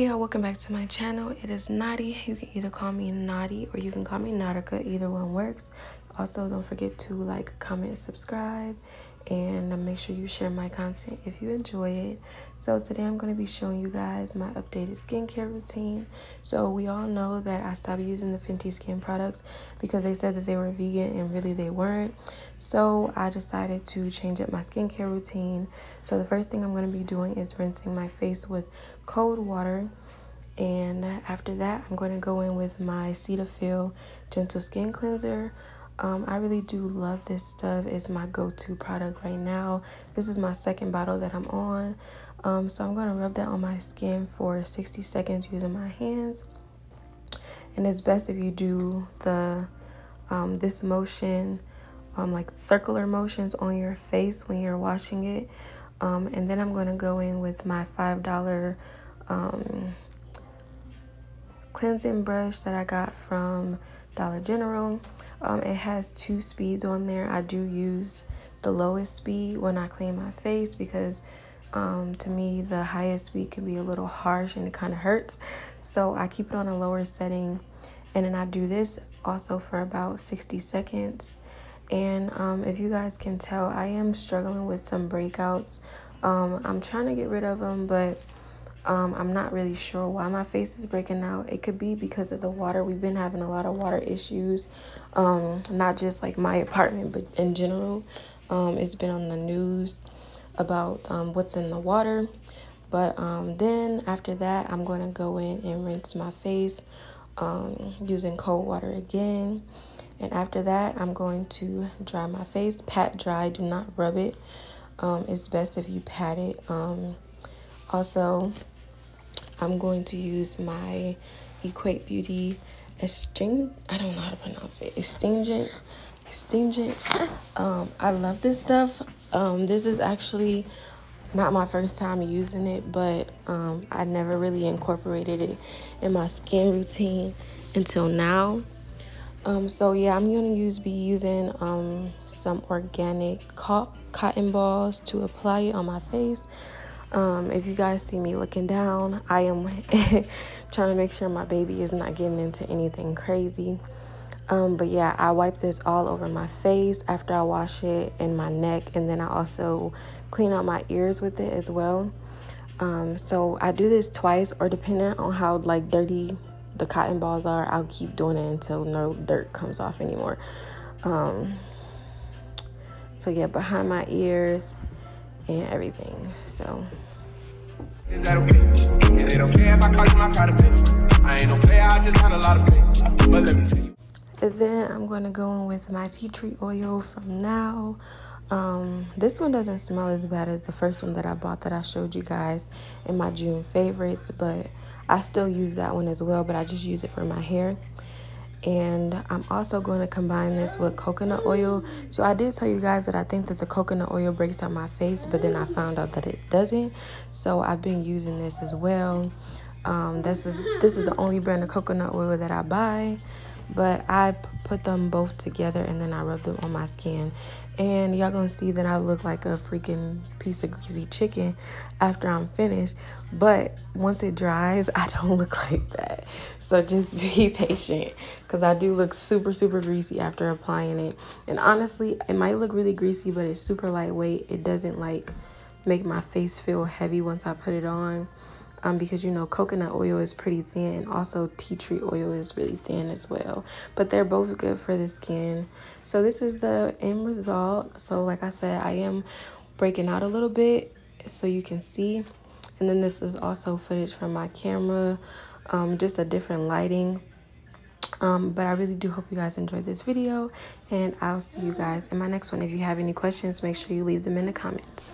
Hey y'all, welcome back to my channel. It is Naughty. You can either call me Naughty or you can call me Nautica. Either one works. Also, don't forget to like, comment, subscribe, and make sure you share my content if you enjoy it. So today I'm going to be showing you guys my updated skincare routine. So we all know that I stopped using the Fenty Skin products because they said that they were vegan and really they weren't. So I decided to change up my skincare routine. So the first thing I'm going to be doing is rinsing my face with cold water, and after that I'm going to go in with my Cetaphil Gentle Skin Cleanser. I really do love this stuff. It's my go-to product right now. This is my second bottle that I'm on. So I'm going to rub that on my skin for 60 seconds using my hands, and it's best if you do the this motion, like circular motions on your face when you're washing it. And then I'm going to go in with my $5 cleansing brush that I got from Dollar General. It has two speeds on there. I do use the lowest speed when I clean my face because to me the highest speed can be a little harsh and it kind of hurts. So I keep it on a lower setting, and then I do this also for about 60 seconds. And if you guys can tell, I am struggling with some breakouts. I'm trying to get rid of them, but I'm not really sure why my face is breaking out. It could be because of the water. We've been having a lot of water issues, not just like my apartment, but in general. It's been on the news about what's in the water. But then after that, I'm going to go in and rinse my face using cold water again. And after that, I'm going to dry my face. Pat dry, do not rub it. It's best if you pat it. Also, I'm going to use my Equate Beauty Astringent. I don't know how to pronounce it. Astringent. I love this stuff. This is actually not my first time using it, but I never really incorporated it in my skin routine until now. So yeah, I'm gonna be using some organic cotton balls to apply it on my face. If you guys see me looking down, I am trying to make sure my baby is not getting into anything crazy. But yeah, I wipe this all over my face after I wash it, and my neck, and then I also clean out my ears with it as well. So I do this twice, or depending on how like dirty the cotton balls are, I'll keep doing it until no dirt comes off anymore. So yeah, behind my ears and everything. So and then I'm gonna go in with my tea tree oil from Now. This one doesn't smell as bad as the first one that I bought that I showed you guys in my June favorites, but I still use that one as well, but I just use it for my hair. And I'm also going to combine this with coconut oil. So I did tell you guys that I think that the coconut oil breaks out my face, but then I found out that it doesn't. So I've been using this as well. This is the only brand of coconut oil that I buy, but I put them both together and then I rub them on my skin. And y'all gonna see that I look like a freaking piece of greasy chicken after I'm finished, but once it dries, I don't look like that. So just be patient, because I do look super, super greasy after applying it. And honestly, it might look really greasy, but it's super lightweight. It doesn't like make my face feel heavy once I put it on, because you know coconut oil is pretty thin, and also tea tree oil is really thin as well, but they're both good for the skin. So this is the end result. So like I said, I am breaking out a little bit so you can see, and then this is also footage from my camera, just a different lighting. But I really do hope you guys enjoyed this video, and I'll see you guys in my next one. If you have any questions, make sure you leave them in the comments.